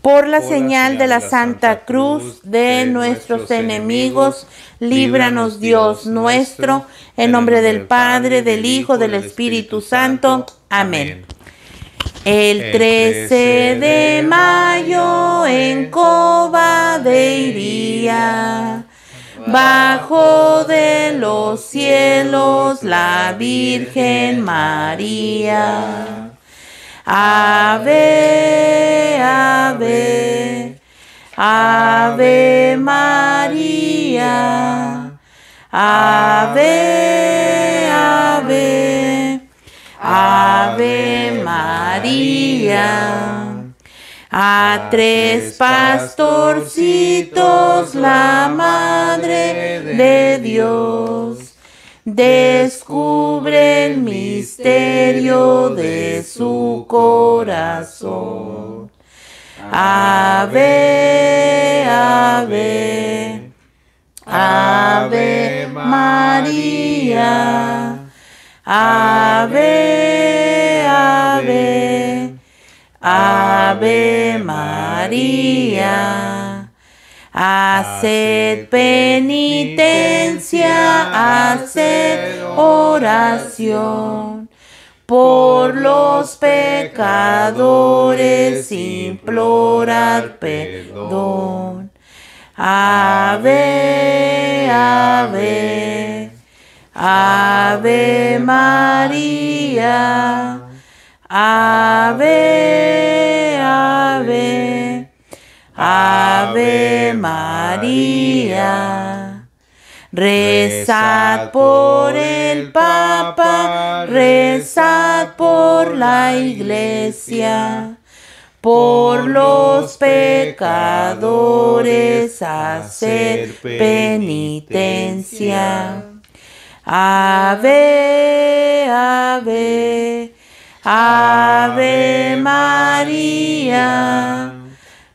Por la señal de la Santa Cruz de nuestros enemigos, líbranos Dios nuestro, en nombre del Padre, del Hijo, del Espíritu Santo. Amén. El 13 de mayo en Cova da Iria, bajó de los cielos la Virgen María. Ave, ave, ave María, ave, ave, ave María. A tres pastorcitos la Madre de Dios descubre el misterio de su corazón. Ave, ave, ave María, ave, ave, ave María. Haced penitencia, haced oración, por los pecadores implorad perdón. Ave, ave, ave María, ave, ave, ave María. Rezad por el Papa, rezad por la Iglesia, por los pecadores hacer penitencia. Ave, ave, ave María,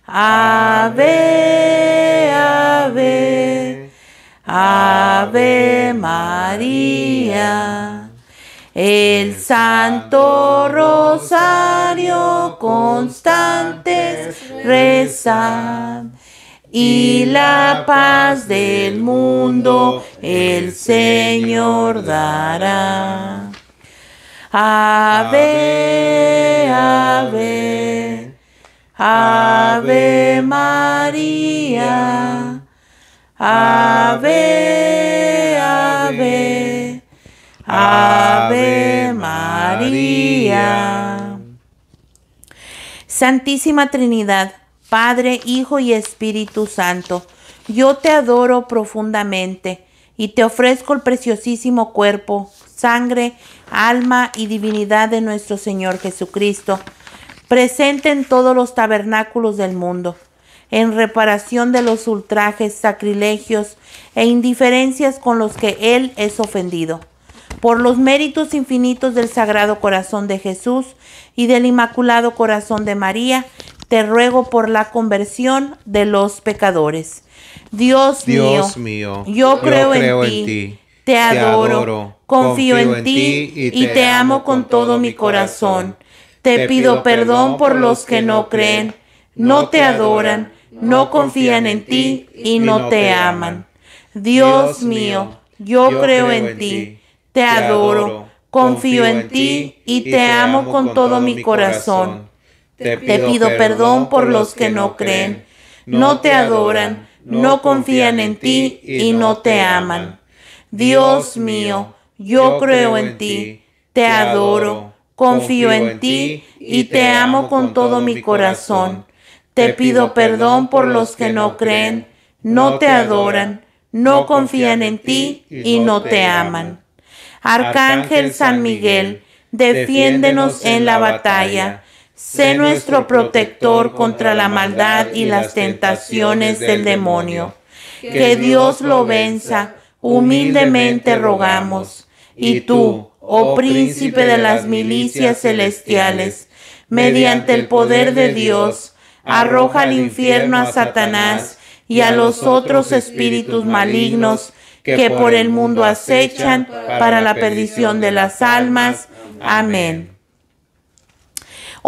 ave, ave, ave María. El Santo Rosario constantes rezad, y la paz del mundo el Señor dará. Ave, ave, ave María, ave, ave, ave María. Santísima Trinidad, Padre, Hijo y Espíritu Santo, yo te adoro profundamente y te ofrezco el preciosísimo cuerpo, sangre, alma y divinidad de nuestro Señor Jesucristo, presente en todos los tabernáculos del mundo, en reparación de los ultrajes, sacrilegios e indiferencias con los que Él es ofendido, por los méritos infinitos del Sagrado Corazón de Jesús y del Inmaculado Corazón de María, te ruego por la conversión de los pecadores. Dios mío, yo creo en ti. Te adoro, confío en ti y te amo con todo mi corazón. Te pido perdón por los que no creen, no te adoran, no confían en ti y no te aman. Dios mío, yo creo en ti, te adoro, confío en ti y te amo con todo mi corazón. Te pido perdón por los que no creen, no te adoran, no confían en ti y no te aman. Dios mío, yo creo en ti, te adoro, confío en ti y te amo con todo mi corazón. Te pido perdón por los que no creen, no te adoran, no confían en ti y no te aman. Arcángel San Miguel, defiéndenos en la batalla. Sé nuestro protector contra la maldad y las tentaciones del demonio. Que Dios lo venza, humildemente rogamos. Y tú, oh príncipe de las milicias celestiales, mediante el poder de Dios, arroja al infierno a Satanás y a los otros espíritus malignos que por el mundo acechan para la perdición de las almas. Amén.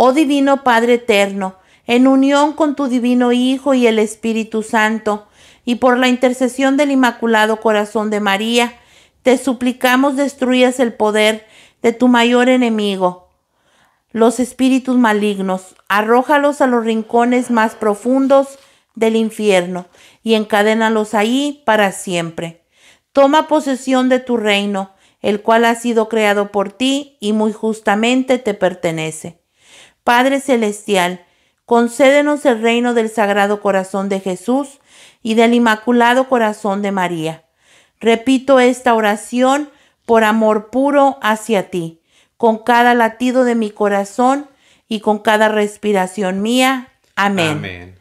Oh divino Padre eterno, en unión con tu divino Hijo y el Espíritu Santo, y por la intercesión del Inmaculado Corazón de María, te suplicamos destruyas el poder de tu mayor enemigo, los espíritus malignos, arrójalos a los rincones más profundos del infierno y encadénalos ahí para siempre. Toma posesión de tu reino, el cual ha sido creado por ti y muy justamente te pertenece. Padre Celestial, concédenos el reino del Sagrado Corazón de Jesús y del Inmaculado Corazón de María. Repito esta oración por amor puro hacia ti, con cada latido de mi corazón y con cada respiración mía. Amén. Amén.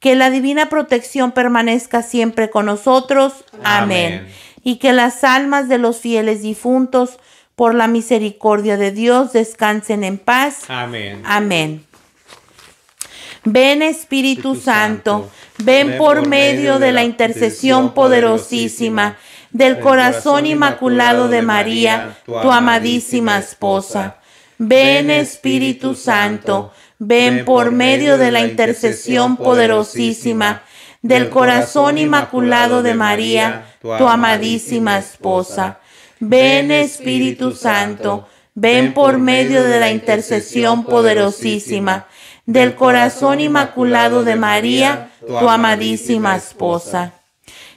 Que la divina protección permanezca siempre con nosotros. Amén. Amén. Y que las almas de los fieles difuntos, por la misericordia de Dios, descansen en paz. Amén. Amén. Ven Espíritu Santo, ven por medio de la intercesión poderosísima del Corazón Inmaculado de María, tu amadísima esposa. Ven Espíritu Santo, ven por medio de la intercesión poderosísima del Corazón Inmaculado de María, tu amadísima esposa. Ven Espíritu Santo, ven por medio de la intercesión poderosísima del Corazón Inmaculado de María, tu amadísima esposa.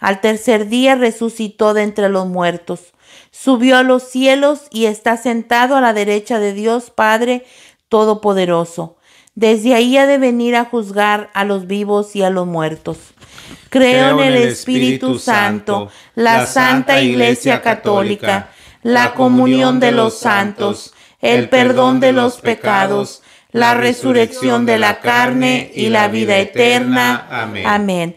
Al tercer día resucitó de entre los muertos. Subió a los cielos y está sentado a la derecha de Dios Padre Todopoderoso. Desde ahí ha de venir a juzgar a los vivos y a los muertos. Creo en el Espíritu Santo, la Santa Iglesia Católica, la comunión de los santos, el perdón de los pecados, la resurrección de la carne y la vida eterna. Amén. Amén.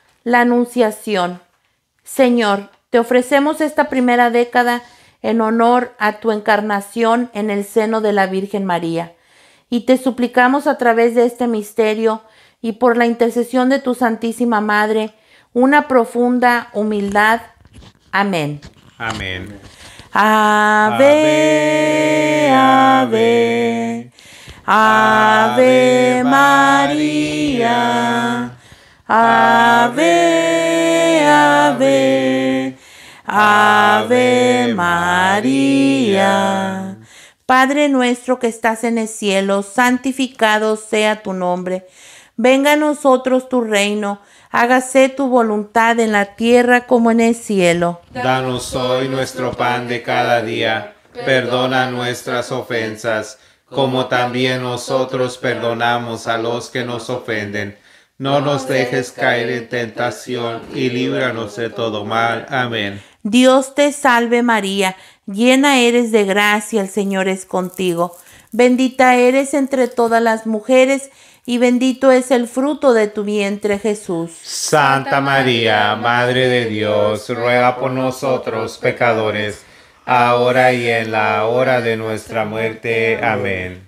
la Anunciación. Señor, te ofrecemos esta primera década en honor a tu encarnación en el seno de la Virgen María. Y te suplicamos a través de este misterio y por la intercesión de tu Santísima Madre, una profunda humildad. Amén. Amén. Ave, ave, ave María. Ave, ave, ave María. Padre nuestro que estás en el cielo, santificado sea tu nombre. Venga a nosotros tu reino, hágase tu voluntad en la tierra como en el cielo. Danos hoy nuestro pan de cada día, perdona nuestras ofensas, como también nosotros perdonamos a los que nos ofenden. No nos dejes caer en tentación y líbranos de todo mal. Amén. Dios te salve María, llena eres de gracia, el Señor es contigo. Bendita eres entre todas las mujeres y bendito es el fruto de tu vientre, Jesús. Santa María, Madre de Dios, ruega por nosotros, pecadores, ahora y en la hora de nuestra muerte. Amén.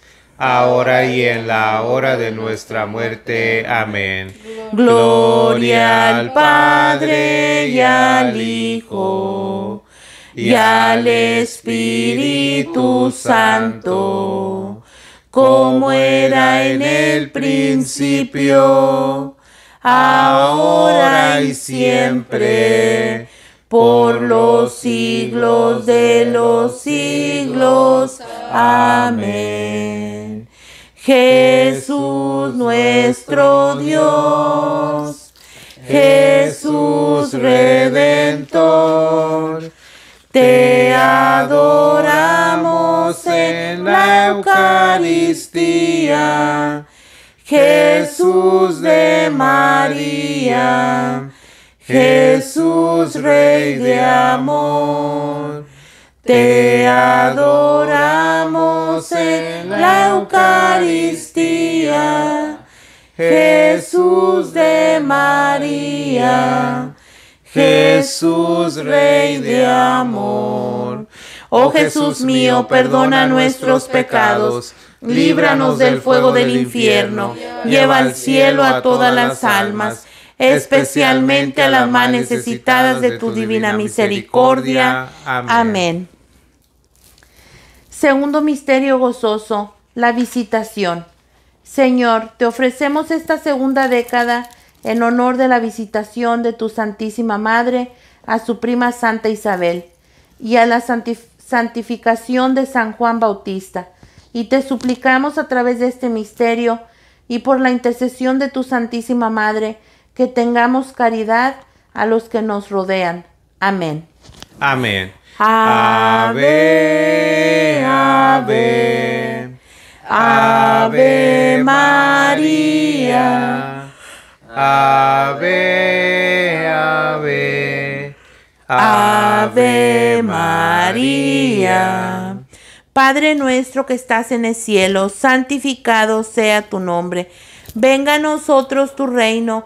ahora y en la hora de nuestra muerte. Amén. Gloria al Padre, y al Hijo, y al Espíritu Santo, como era en el principio, ahora y siempre, por los siglos de los siglos. Amén. Jesús nuestro Dios, Jesús Redentor, te adoramos en la Eucaristía, Jesús de María, Jesús Rey de amor, te adoramos en la Eucaristía, Jesús de María, Jesús Rey de amor. Oh Jesús mío, perdona nuestros pecados, líbranos del fuego del infierno, lleva al cielo a todas las almas, especialmente a las más necesitadas de tu divina misericordia. Amén. Segundo misterio gozoso, la visitación. Señor, te ofrecemos esta segunda década en honor de la visitación de tu Santísima Madre a su prima Santa Isabel y a la santificación de San Juan Bautista. Y te suplicamos a través de este misterio y por la intercesión de tu Santísima Madre que tengamos caridad a los que nos rodean. Amén. Amén. Ave, ave, ave María. Ave, ave, ave María. Padre nuestro que estás en el cielo, santificado sea tu nombre. Venga a nosotros tu reino,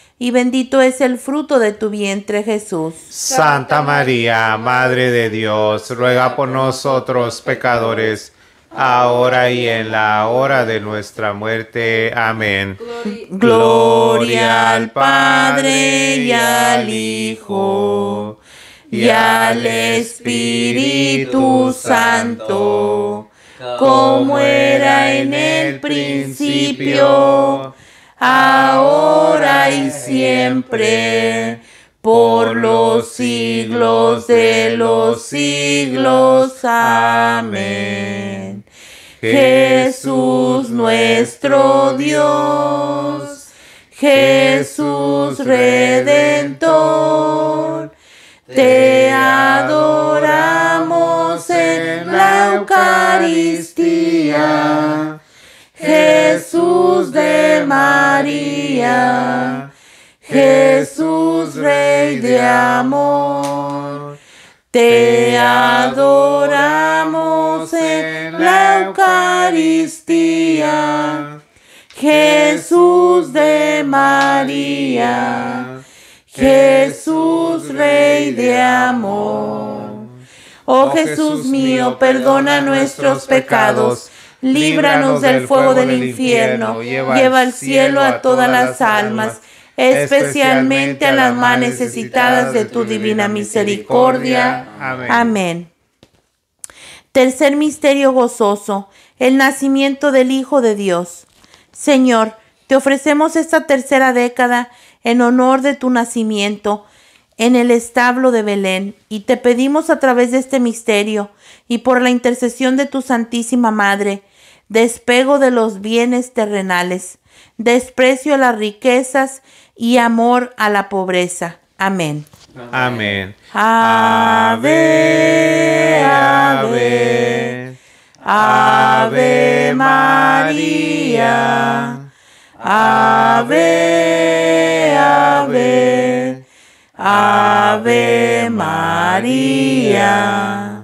pecadores, ahora y en la hora de nuestra muerte. Amén. Gloria al Padre y al Hijo y al Espíritu Santo, como era en el principio, ahora y siempre, por los siglos de los siglos. Amén. Jesús nuestro Dios, Jesús Redentor, te adoramos en la Eucaristía, Jesús de María, Jesús Rey de amor, te adoramos en la Eucaristía, Jesús de María, Jesús Rey de amor. Oh Jesús mío, perdona nuestros pecados, líbranos del fuego del infierno, lleva al cielo a todas las almas, especialmente a las más necesitadas de tu divina misericordia. Amén. Amén. Tercer misterio gozoso, el nacimiento del Hijo de Dios. Señor, te ofrecemos esta tercera década en honor de tu nacimiento en el establo de Belén, y te pedimos a través de este misterio y por la intercesión de tu Santísima Madre, despego de los bienes terrenales, desprecio a las riquezas y amor a la pobreza. Amén. Amén. Ave, ave, ave María, ave, ave, ave María.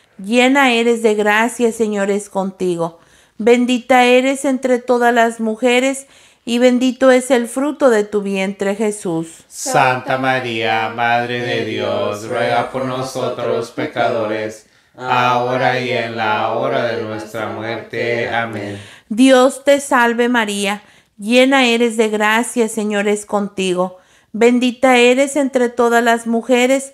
llena eres de gracia, Señor es contigo. Bendita eres entre todas las mujeres, y bendito es el fruto de tu vientre, Jesús. Santa María, Madre de Dios, ruega por nosotros pecadores, ahora y en la hora de nuestra muerte. Amén. Dios te salve María, llena eres de gracia, Señor es contigo. Bendita eres entre todas las mujeres,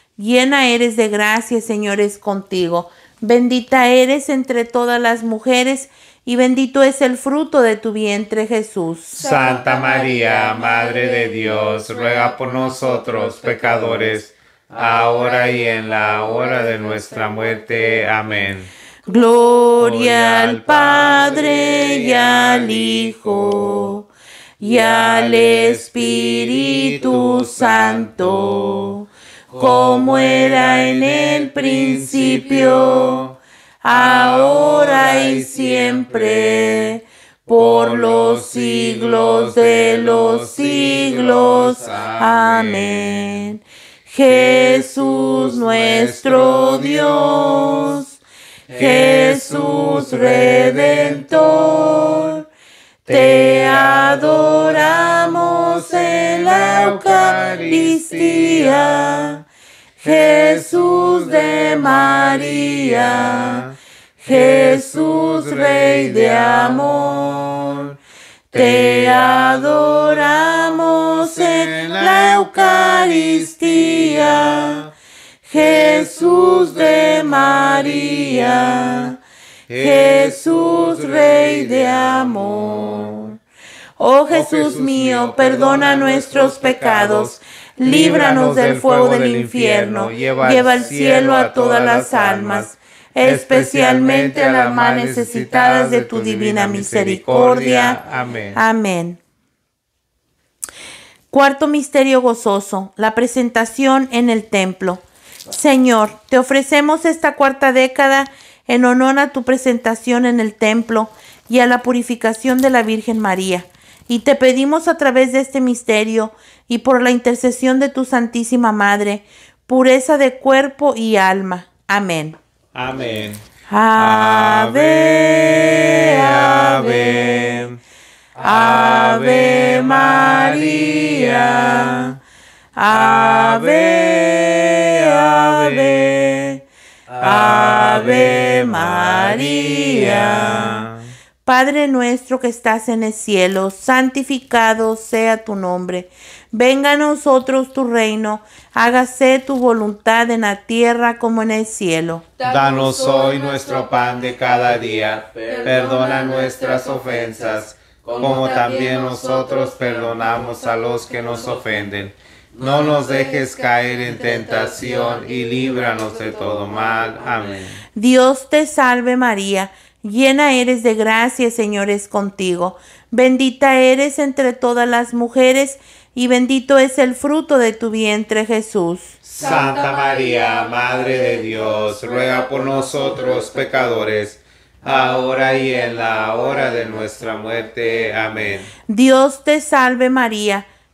llena eres de gracia, Señor es contigo. Bendita eres entre todas las mujeres, y bendito es el fruto de tu vientre, Jesús. Santa María, Madre de Dios, ruega por nosotros pecadores, ahora y en la hora de nuestra muerte. Amén. Gloria al Padre, y al Hijo, y al Espíritu Santo, como era en el principio, ahora y siempre, por los siglos de los siglos. Amén. Jesús nuestro Dios, Jesús Redentor, te adoramos en la Eucaristía, Jesús de María, Jesús Rey de amor. Te adoramos en la Eucaristía, Jesús de María, Jesús Rey de amor. Oh Jesús mío, perdona nuestros pecados, líbranos del fuego del infierno, lleva al cielo a todas las almas, especialmente a las más necesitadas de tu divina misericordia. Amén. Amén. Cuarto misterio gozoso, la presentación en el templo. Señor, te ofrecemos esta cuarta década en honor a tu presentación en el templo y a la purificación de la Virgen María. Y te pedimos a través de este misterio y por la intercesión de tu Santísima Madre, pureza de cuerpo y alma. Amén. Amén. Ave, ave, ave María, ave, ave, ave María. Padre nuestro que estás en el cielo, santificado sea tu nombre. Venga a nosotros tu reino, hágase tu voluntad en la tierra como en el cielo. Danos hoy nuestro pan de cada día, perdona nuestras ofensas, como también nosotros perdonamos a los que nos ofenden. No nos dejes caer en tentación y líbranos de todo mal. Amén. Dios te salve María, llena eres de gracia, Señor es contigo. Bendita eres entre todas las mujeres, y bendito es el fruto de tu vientre, Jesús. Santa María, Madre de Dios, ruega por nosotros pecadores, ahora y en la hora de nuestra muerte. Amén. Dios te salve María,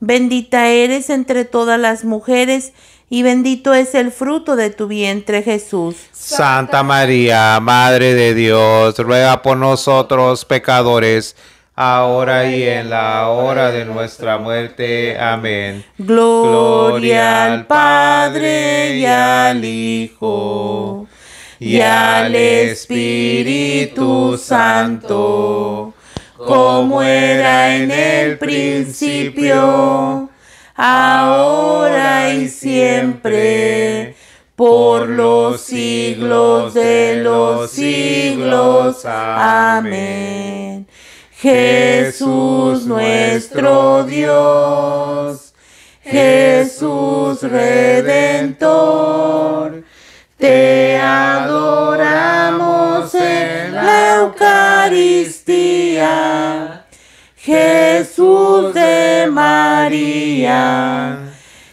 Bendita eres entre todas las mujeres, y bendito es el fruto de tu vientre, Jesús. Santa María, Madre de Dios, ruega por nosotros pecadores, ahora y en la hora de nuestra muerte. Amén. Gloria al Padre, y al Hijo, y al Espíritu Santo, como era en el principio, ahora y siempre, por los siglos de los siglos. Amén. Jesús nuestro Dios, Jesús Redentor, te adoramos en la Eucaristía, Jesús de María,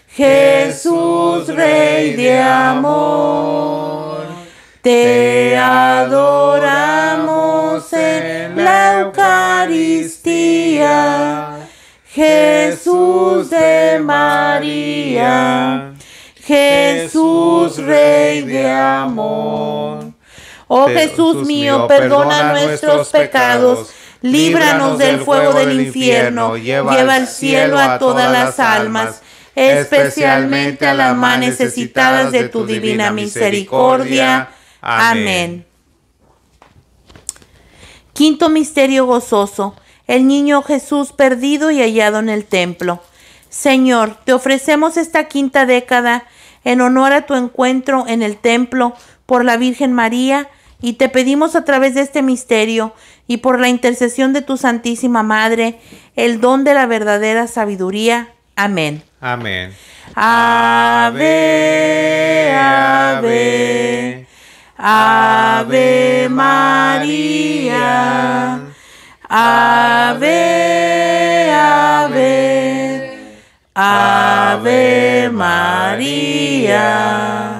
Jesús Rey de amor, te adoramos en la Eucaristía, Jesús de María, Jesús Rey de amor. Oh Jesús mío, perdona nuestros pecados, líbranos del fuego del infierno, lleva al cielo a todas las almas, especialmente a las más necesitadas de tu divina misericordia. Amén. Quinto misterio gozoso, el niño Jesús perdido y hallado en el templo. Señor, te ofrecemos esta quinta década en honor a tu encuentro en el templo por la Virgen María, y te pedimos a través de este misterio y por la intercesión de tu Santísima Madre el don de la verdadera sabiduría. Amén. Amén. Ave, ave, ave María, ave, ave, ave María.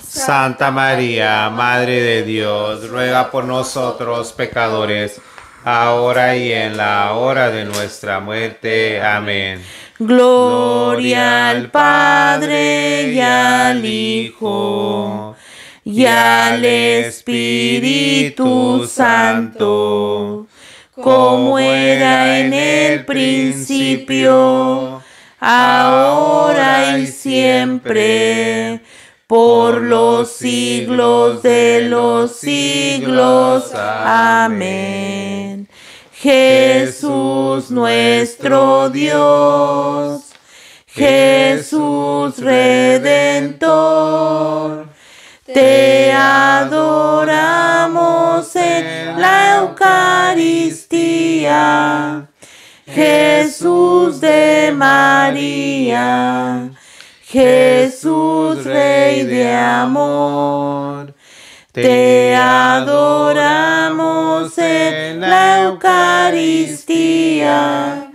Santa María, Madre de Dios, ruega por nosotros pecadores, ahora y en la hora de nuestra muerte. Amén. Gloria al Padre, y al Hijo, y al Espíritu Santo, como era en el principio, ahora y siempre, por los siglos de los siglos. Amén. Jesús nuestro Dios, Jesús Redentor, te adoramos en la Eucaristía, Jesús de María, Jesús Rey de amor. Te adoramos en la Eucaristía,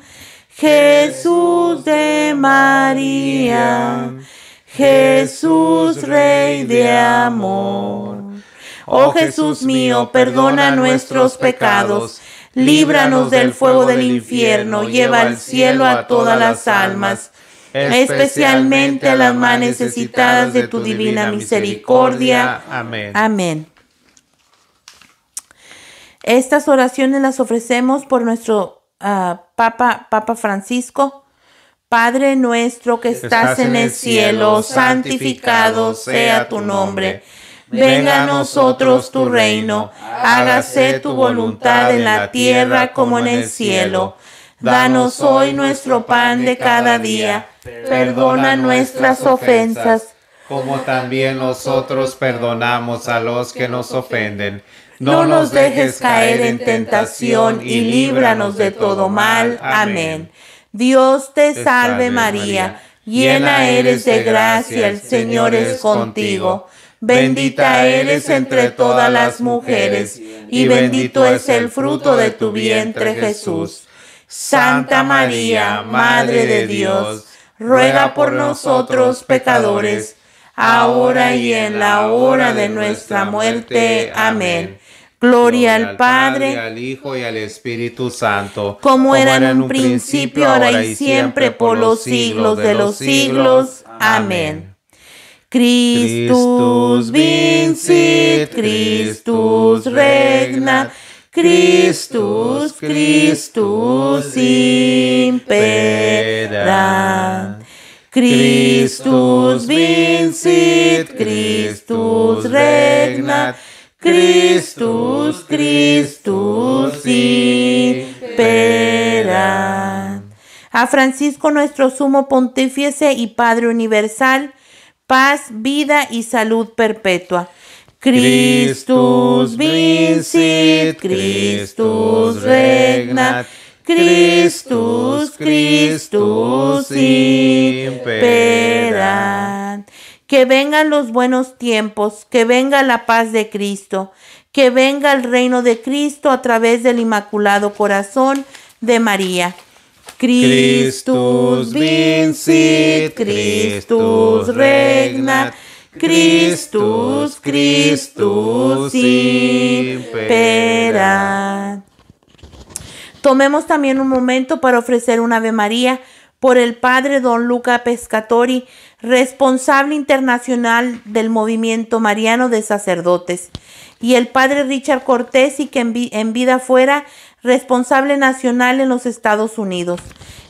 Jesús de María, Jesús Rey de amor. Oh Jesús mío, perdona nuestros pecados, líbranos del fuego del infierno, lleva al cielo a todas las almas, especialmente a las más necesitadas de tu divina misericordia. Amén. Amén. Estas oraciones las ofrecemos por nuestro Papa Francisco. Padre nuestro que estás en el cielo, santificado sea tu nombre. venga a nosotros tu reino, hágase tu voluntad en la tierra como en el cielo. Danos hoy nuestro pan de cada día, perdona nuestras ofensas, como también nosotros perdonamos a los que nos ofenden. No nos dejes caer en tentación y líbranos de todo mal. Amén. Dios te salve María, llena eres de gracia, el Señor es contigo. Bendita eres entre todas las mujeres, y bendito es el fruto de tu vientre, Jesús. Santa María, Madre de Dios, ruega por nosotros pecadores, ahora y en la hora de nuestra muerte. Amén. Gloria al Padre, al Hijo y al Espíritu Santo, como era en un principio, ahora y siempre, por los siglos de los siglos. Amén. Christus vincit, Christus regna, Christus, Christus imperat. Christus vincit, Christus regna, Christus, Christus imperat. A Francisco, nuestro sumo pontífice y Padre universal, paz, vida y salud perpetua. Christus vincit, Christus regna, Christus, Christus imperat. Que vengan los buenos tiempos, que venga la paz de Cristo, que venga el reino de Cristo a través del Inmaculado Corazón de María. Christus vincit, Christus regna, Christus, Christus imperat. Tomemos también un momento para ofrecer un Ave María por el Padre Don Luca Pescatori, responsable internacional del Movimiento Mariano de Sacerdotes, y el Padre Richard Cortés, y que en vida fuera responsable nacional en los Estados Unidos,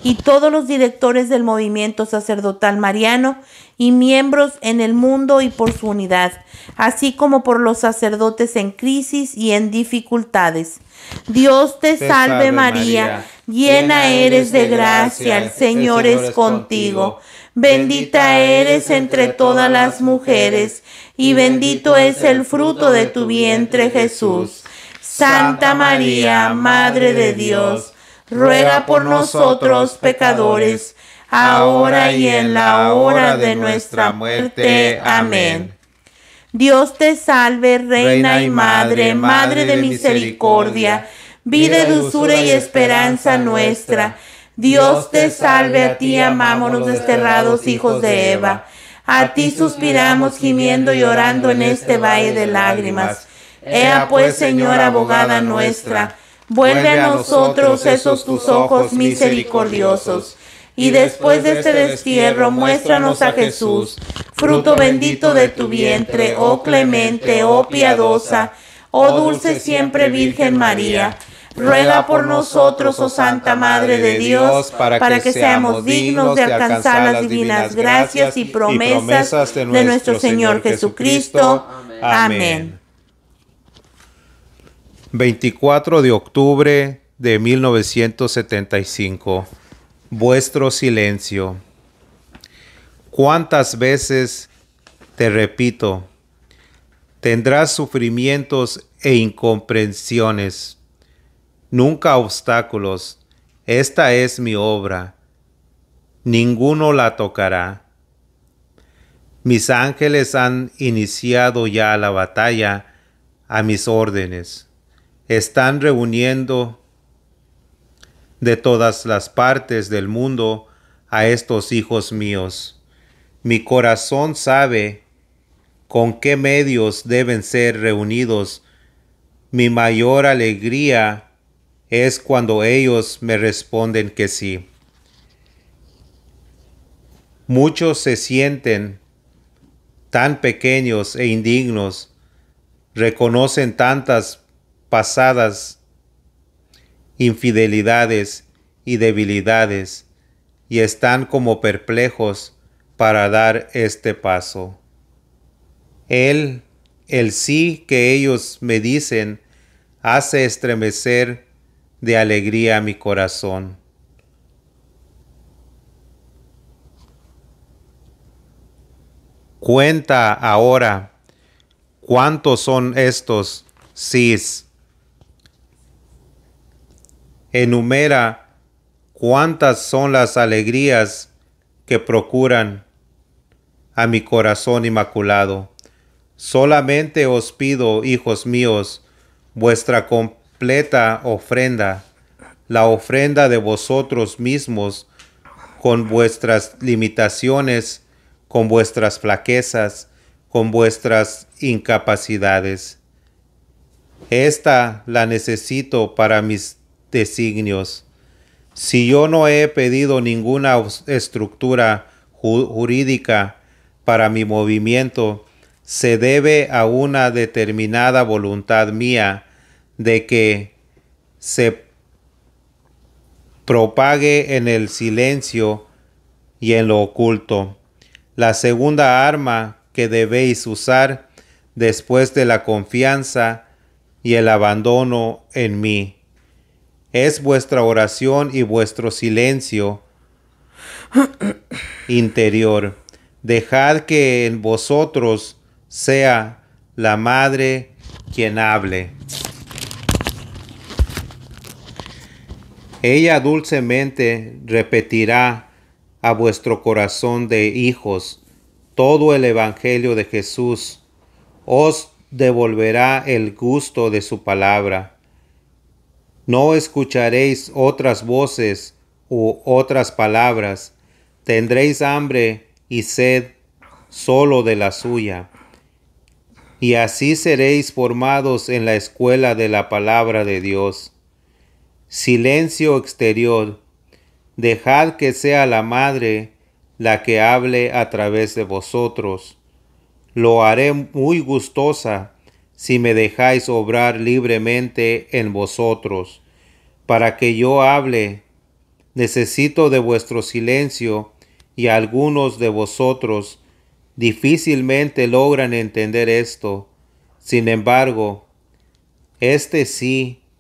y todos los directores del movimiento sacerdotal mariano y miembros en el mundo y por su unidad, así como por los sacerdotes en crisis y en dificultades. Dios te salve María, llena eres de gracia, el Señor es contigo. Bendita eres entre todas las mujeres, y bendito es el fruto de tu vientre, Jesús. Santa María, Madre de Dios, ruega por nosotros pecadores, ahora y en la hora de nuestra muerte. Amén. Dios te salve, Reina y Madre, Madre de misericordia, vida, dulzura y esperanza nuestra. Dios te salve, a ti amamos los desterrados hijos de Eva. A ti suspiramos gimiendo y llorando en este valle de lágrimas. Ea pues, Señor, abogada nuestra, vuelve a nosotros esos tus ojos misericordiosos, y después de este destierro muéstranos a Jesús, fruto bendito de tu vientre, oh clemente, oh piadosa, oh dulce siempre Virgen María. Ruega por nosotros, oh Santa Madre de Dios, para que seamos dignos de alcanzar las divinas gracias y promesas de nuestro Señor Jesucristo. Amén. 24 de octubre de 1975. Vuestro silencio. ¿Cuántas veces te repito? Tendrás sufrimientos e incomprensiones, nunca obstáculos. Esta es mi obra, ninguno la tocará. Mis ángeles han iniciado ya la batalla a mis órdenes. Están reuniendo de todas las partes del mundo a estos hijos míos. Mi corazón sabe con qué medios deben ser reunidos. Mi mayor alegría es cuando ellos me responden que sí. Muchos se sienten tan pequeños e indignos, reconocen tantas pasadas infidelidades y debilidades, y están como perplejos para dar este paso. Él El sí que ellos me dicen hace estremecer de alegría mi corazón. Cuenta ahora cuántos son estos sís. Enumera cuántas son las alegrías que procuran a mi corazón inmaculado. Solamente os pido, hijos míos, vuestra completa ofrenda, la ofrenda de vosotros mismos, con vuestras limitaciones, con vuestras flaquezas, con vuestras incapacidades. Esta la necesito para mis designios. Si yo no he pedido ninguna estructura jurídica para mi movimiento, se debe a una determinada voluntad mía de que se propague en el silencio y en lo oculto. La segunda arma que debéis usar después de la confianza y el abandono en mí es vuestra oración y vuestro silencio interior. Dejad que en vosotros sea la madre quien hable. Ella dulcemente repetirá a vuestro corazón de hijos todo el Evangelio de Jesús. Os devolverá el gusto de su palabra. No escucharéis otras voces u otras palabras. Tendréis hambre y sed solo de la suya. Y así seréis formados en la escuela de la palabra de Dios. Silencio exterior. Dejad que sea la madre la que hable a través de vosotros. Lo haré muy gustosa si me dejáis obrar libremente en vosotros. Para que yo hable, necesito de vuestro silencio, y algunos de vosotros difícilmente logran entender esto. Sin embargo, este silencio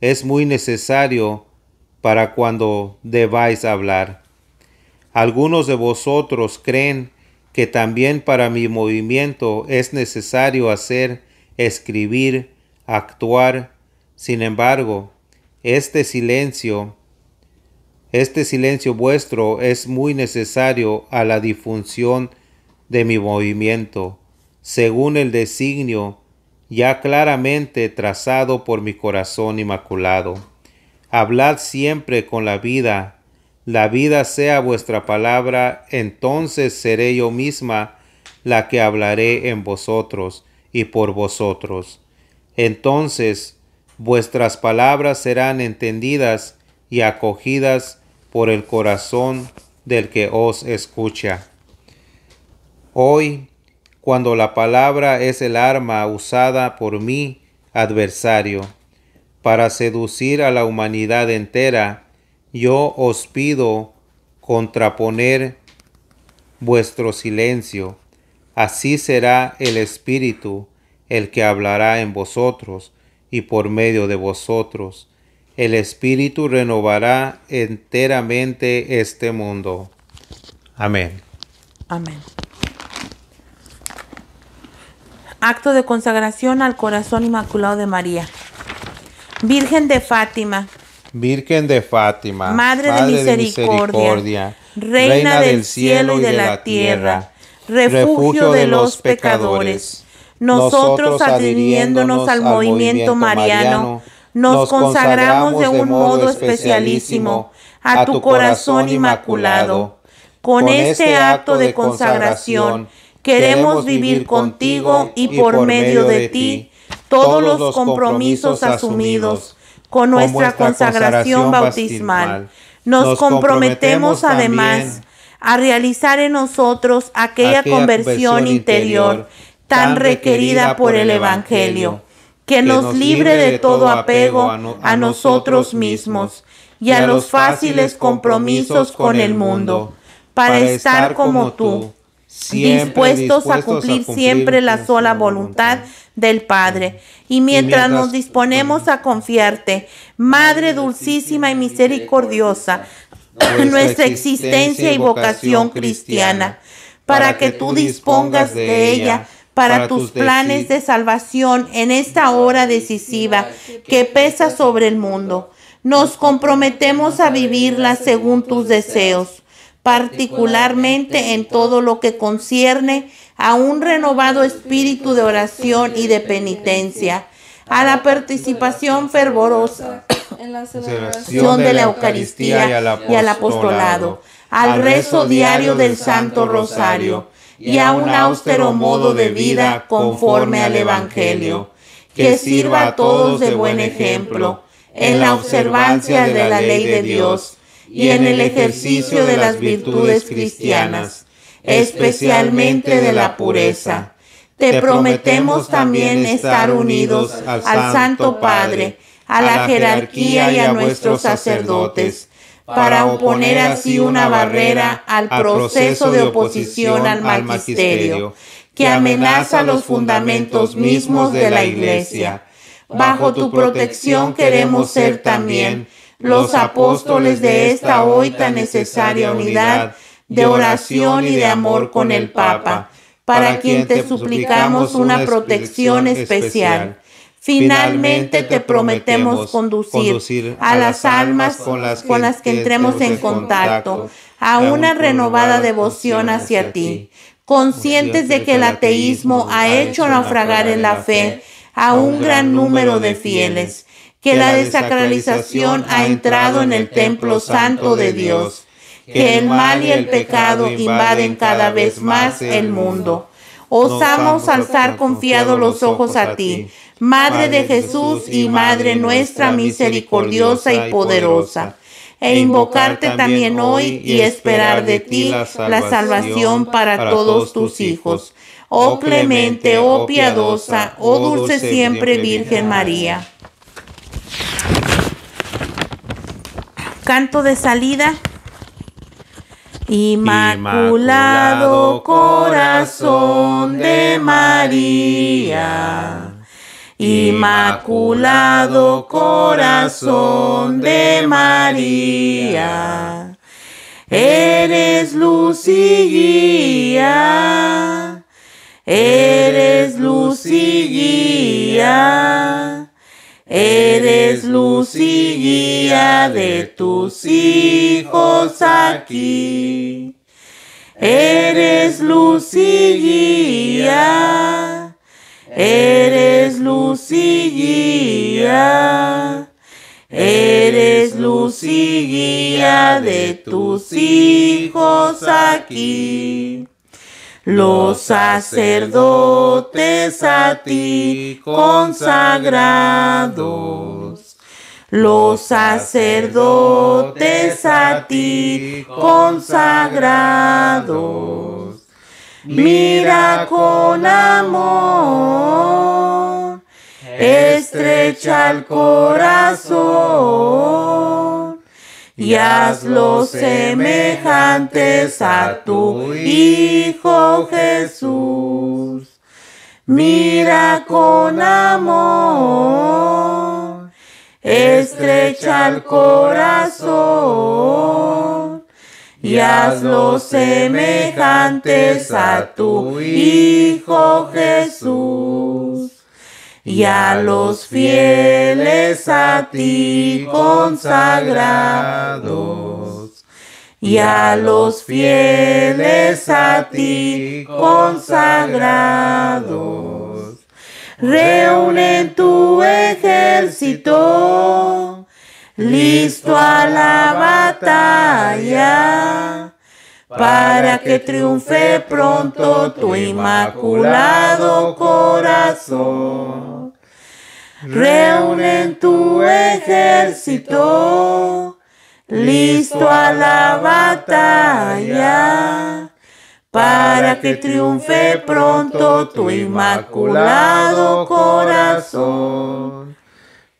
es muy necesario para cuando debáis hablar. Algunos de vosotros creen que también para mi movimiento es necesario hacer, escribir, actuar. Sin embargo, este silencio vuestro es muy necesario a la difusión de mi movimiento, según el designio ya claramente trazado por mi corazón inmaculado. Hablad siempre con la vida sea vuestra palabra, entonces seré yo misma la que hablaré en vosotros y por vosotros. Entonces vuestras palabras serán entendidas y acogidas por el corazón del que os escucha. Hoy, cuando la palabra es el arma usada por mi adversario para seducir a la humanidad entera, yo os pido contraponer vuestro silencio. Así será el Espíritu el que hablará en vosotros y por medio de vosotros. El Espíritu renovará enteramente este mundo. Amén. Amén. Acto de consagración al Corazón Inmaculado de María. Virgen de Fátima. Virgen de Fátima. Madre de misericordia. Reina del cielo y de la tierra. Refugio de los pecadores. Nosotros, adhiriéndonos al movimiento mariano, nos consagramos de un modo especialísimo a tu corazón inmaculado. Con este acto de consagración, queremos vivir contigo y por medio de ti todos los compromisos asumidos con nuestra consagración bautismal. Nos comprometemos además a realizar en nosotros aquella conversión interior tan requerida por el Evangelio, que nos libre de todo apego a nosotros mismos y a los fáciles compromisos con el mundo, para estar como tú, dispuestos a cumplir siempre la sola voluntad del Padre. Y mientras nos disponemos a confiarte, Madre dulcísima y misericordiosa, nuestra existencia y vocación cristiana, para que tú dispongas de ella para tus planes de salvación en esta hora decisiva que pesa sobre el mundo. Nos comprometemos a vivirla según tus deseos, particularmente en todo lo que concierne a un renovado espíritu de oración y de penitencia, a la participación fervorosa en la celebración de la Eucaristía y al apostolado, al rezo diario del Santo Rosario y a un austero modo de vida conforme al Evangelio, que sirva a todos de buen ejemplo en la observancia de la ley de Dios y en el ejercicio de las virtudes cristianas, especialmente de la pureza. Te prometemos también estar unidos al Santo Padre, a la jerarquía y a nuestros sacerdotes, para oponer así una barrera al proceso de oposición al magisterio, que amenaza los fundamentos mismos de la Iglesia. Bajo tu protección queremos ser también los apóstoles de esta hoy tan necesaria unidad de oración y de amor con el Papa, para quien te suplicamos una protección especial. Finalmente te prometemos conducir a las almas con las que entremos en contacto a una renovada devoción hacia ti, conscientes de que el ateísmo ha hecho naufragar en la fe a un gran número de fieles, que la desacralización ha entrado en el templo santo de Dios, que el mal y el pecado invaden cada vez más el mundo. Osamos alzar confiados los ojos a ti, Madre de Jesús y Madre nuestra misericordiosa y poderosa, e invocarte también hoy y esperar de ti la salvación para todos tus hijos. Oh clemente, oh piadosa, oh dulce siempre Virgen María. Canto de salida. Inmaculado Corazón de María, Inmaculado Corazón de María, eres luz y guía, eres luz y guía, eres luz y guía de tus hijos aquí. Eres luz y guía, eres luz y guía, eres luz y guía de tus hijos aquí. Los sacerdotes a ti consagrados, los sacerdotes a ti consagrados, mira con amor, estrecha el corazón, y hazlos semejantes a tu Hijo Jesús. Mira con amor, estrecha el corazón, y hazlos semejantes a tu Hijo Jesús. Y a los fieles a ti consagrados, y a los fieles a ti consagrados, reúne tu ejército, listo a la batalla, para que triunfe pronto tu inmaculado corazón. Reúnen tu ejército, listo a la batalla, para que triunfe pronto tu inmaculado corazón.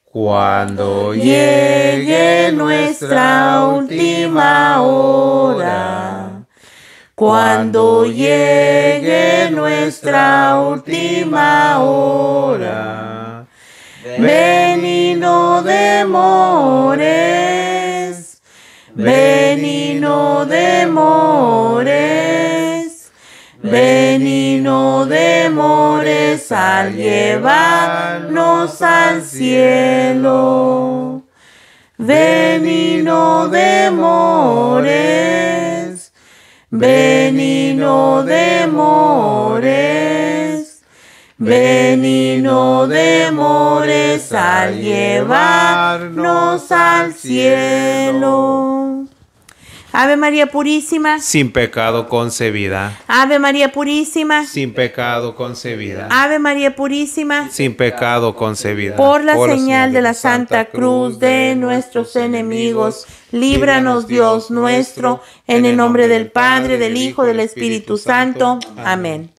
Cuando llegue nuestra última hora, Cuando llegue nuestra última hora, ven y no demores, ven y no demores, ven y no demores al llevarnos al cielo, ven y no demores. Ven y no demores, ven y no demores al llevarnos al cielo. Ave María Purísima, sin pecado concebida. Ave María Purísima, sin pecado concebida. Ave María Purísima, sin pecado concebida. Por la señal de la Santa Cruz de nuestros enemigos, líbranos Dios nuestro, en el nombre del Padre, del Hijo, del Espíritu Santo. Amén.